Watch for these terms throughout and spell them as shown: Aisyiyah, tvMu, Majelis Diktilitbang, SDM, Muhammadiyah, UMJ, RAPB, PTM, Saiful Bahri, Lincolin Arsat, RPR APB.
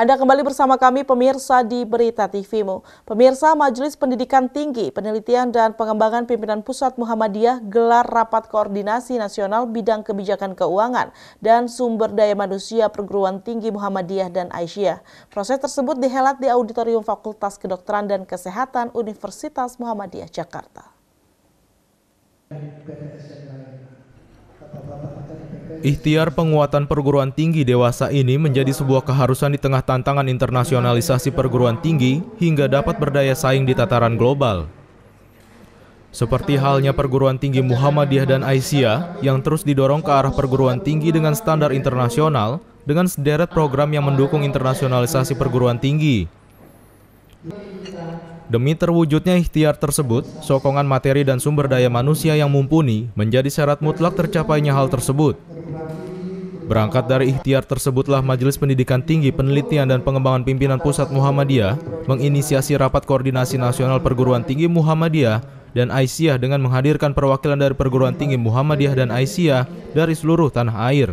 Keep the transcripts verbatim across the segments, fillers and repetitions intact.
Anda kembali bersama kami pemirsa di Berita T V mu. Pemirsa, Majelis Pendidikan Tinggi, Penelitian dan Pengembangan Pimpinan Pusat Muhammadiyah gelar rapat koordinasi nasional bidang kebijakan keuangan dan sumber daya manusia perguruan tinggi Muhammadiyah dan Aisyiyah. Proses tersebut dihelat di Auditorium Fakultas Kedokteran dan Kesehatan Universitas Muhammadiyah Jakarta. Ikhtiar penguatan perguruan tinggi dewasa ini menjadi sebuah keharusan di tengah tantangan internasionalisasi perguruan tinggi hingga dapat berdaya saing di tataran global. Seperti halnya perguruan tinggi Muhammadiyah dan Aisyiyah yang terus didorong ke arah perguruan tinggi dengan standar internasional dengan sederet program yang mendukung internasionalisasi perguruan tinggi. Demi terwujudnya ikhtiar tersebut, sokongan materi dan sumber daya manusia yang mumpuni menjadi syarat mutlak tercapainya hal tersebut. Berangkat dari ikhtiar tersebutlah Majelis Pendidikan Tinggi, Penelitian dan Pengembangan Pimpinan Pusat Muhammadiyah menginisiasi rapat koordinasi nasional perguruan tinggi Muhammadiyah dan Aisyiyah dengan menghadirkan perwakilan dari perguruan tinggi Muhammadiyah dan Aisyiyah dari seluruh tanah air.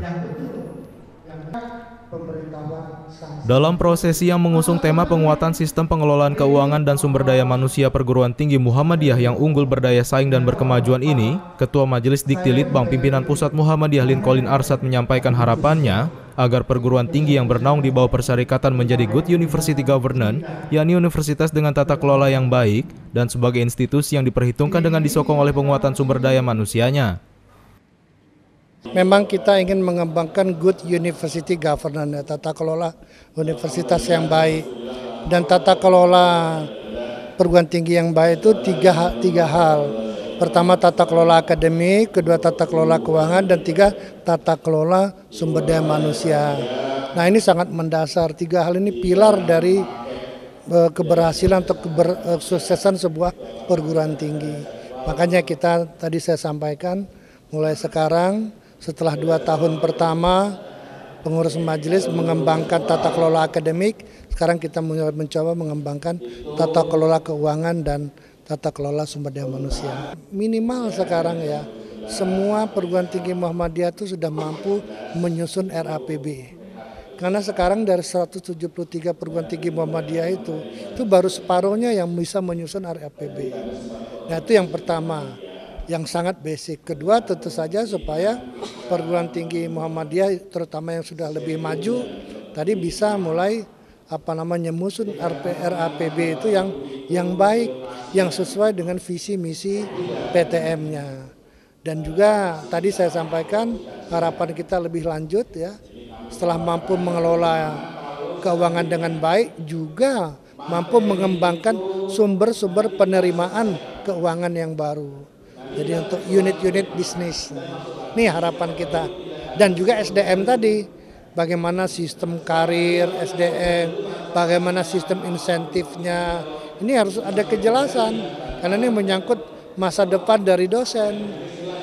Dalam prosesi yang mengusung tema penguatan sistem pengelolaan keuangan dan sumber daya manusia perguruan tinggi Muhammadiyah yang unggul berdaya saing dan berkemajuan ini, Ketua Majelis Diktilitbang Pimpinan Pusat Muhammadiyah Lincolin Arsat menyampaikan harapannya agar perguruan tinggi yang bernaung di bawah persyarikatan menjadi good university governance, yakni universitas dengan tata kelola yang baik dan sebagai institusi yang diperhitungkan dengan disokong oleh penguatan sumber daya manusianya. Memang kita ingin mengembangkan good university governance, tata kelola universitas yang baik. Dan tata kelola perguruan tinggi yang baik itu tiga, tiga hal. Pertama tata kelola akademik, kedua tata kelola keuangan, dan tiga tata kelola sumber daya manusia. Nah ini sangat mendasar, tiga hal ini pilar dari uh, keberhasilan atau kesuksesan uh, sebuah perguruan tinggi. Makanya kita tadi saya sampaikan, mulai sekarang setelah dua tahun pertama pengurus majelis mengembangkan tata kelola akademik, sekarang kita mencoba mengembangkan tata kelola keuangan dan tata kelola sumber daya manusia. Minimal sekarang ya, semua perguruan tinggi Muhammadiyah itu sudah mampu menyusun R A P B. Karena sekarang dari seratus tujuh puluh tiga perguruan tinggi Muhammadiyah itu, itu baru separuhnya yang bisa menyusun R A P B. Nah itu yang pertama, yang sangat basic. Kedua tentu saja supaya perguruan tinggi Muhammadiyah terutama yang sudah lebih maju tadi bisa mulai apa namanya menyusun R P R A P B itu yang yang baik, yang sesuai dengan visi misi P T M-nya. Dan juga tadi saya sampaikan harapan kita lebih lanjut ya, setelah mampu mengelola keuangan dengan baik juga mampu mengembangkan sumber-sumber penerimaan keuangan yang baru. Jadi untuk unit-unit bisnis, ini harapan kita. Dan juga S D M tadi, bagaimana sistem karir S D M, bagaimana sistem insentifnya, ini harus ada kejelasan. Karena ini menyangkut masa depan dari dosen.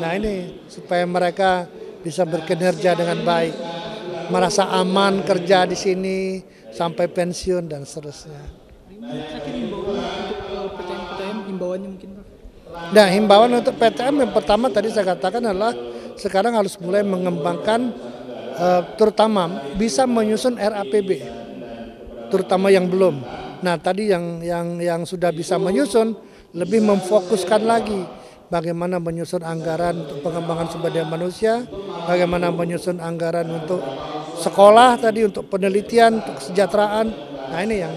Nah ini, supaya mereka bisa berkinerja dengan baik, merasa aman kerja di sini, sampai pensiun dan seterusnya. Himbauannya mungkin Pak? Nah, himbauan untuk P T M yang pertama tadi saya katakan adalah sekarang harus mulai mengembangkan uh, terutama bisa menyusun R A P B, terutama yang belum. Nah, tadi yang yang yang sudah bisa menyusun lebih memfokuskan lagi bagaimana menyusun anggaran untuk pengembangan sumber daya manusia, bagaimana menyusun anggaran untuk sekolah tadi, untuk penelitian, untuk kesejahteraan. Nah, ini yang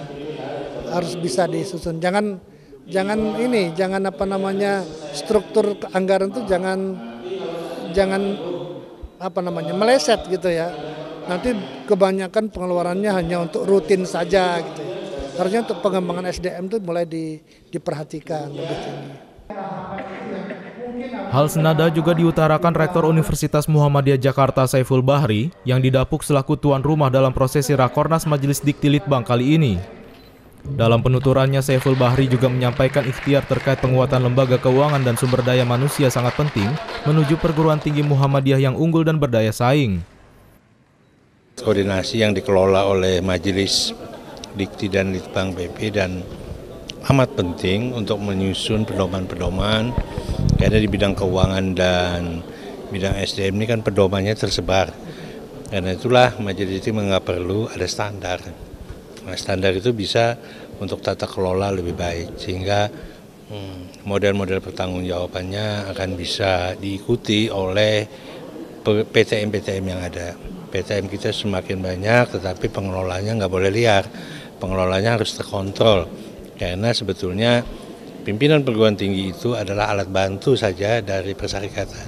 harus bisa disusun. Jangan Jangan ini, jangan apa namanya struktur anggaran itu jangan jangan apa namanya meleset gitu ya. Nanti kebanyakan pengeluarannya hanya untuk rutin saja gitu. Harusnya untuk pengembangan S D M itu mulai di, diperhatikan lebih tinggi. Hal senada juga diutarakan Rektor Universitas Muhammadiyah Jakarta Saiful Bahri yang didapuk selaku tuan rumah dalam prosesi Rakornas Majelis Diktilitbang kali ini. Dalam penuturannya, Saiful Bahri juga menyampaikan ikhtiar terkait penguatan lembaga keuangan dan sumber daya manusia sangat penting menuju perguruan tinggi Muhammadiyah yang unggul dan berdaya saing. Koordinasi yang dikelola oleh Majelis Dikti dan Litbang P P dan amat penting untuk menyusun pedoman-pedoman, karena di bidang keuangan dan bidang S D M ini kan pedomannya tersebar. Karena itulah Majelis itu nggak perlu ada standar. Nah, standar itu bisa untuk tata kelola lebih baik, sehingga model-model hmm, pertanggungjawabannya akan bisa diikuti oleh P T M P T M yang ada. P T M kita semakin banyak, tetapi pengelolanya nggak boleh liar. Pengelolanya harus terkontrol, karena sebetulnya pimpinan perguruan tinggi itu adalah alat bantu saja dari persyarikatan.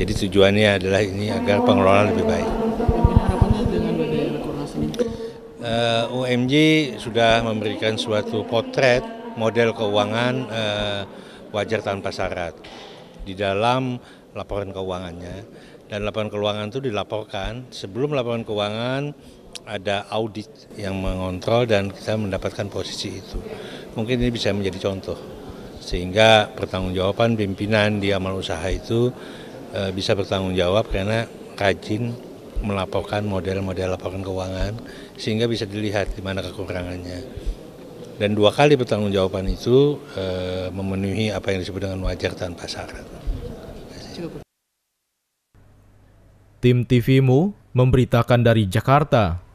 Jadi tujuannya adalah ini agar pengelolaan lebih baik. Uh, U M J sudah memberikan suatu potret model keuangan uh, wajar tanpa syarat di dalam laporan keuangannya. Dan laporan keuangan itu dilaporkan, sebelum laporan keuangan ada audit yang mengontrol dan kita mendapatkan posisi itu. Mungkin ini bisa menjadi contoh, sehingga pertanggungjawaban pimpinan di amal usaha itu e, bisa bertanggung jawab karena rajin melaporkan model-model laporan keuangan, sehingga bisa dilihat di mana kekurangannya. Dan dua kali pertanggungjawaban itu e, memenuhi apa yang disebut dengan wajar tanpa syarat. Tim T V mu memberitakan dari Jakarta.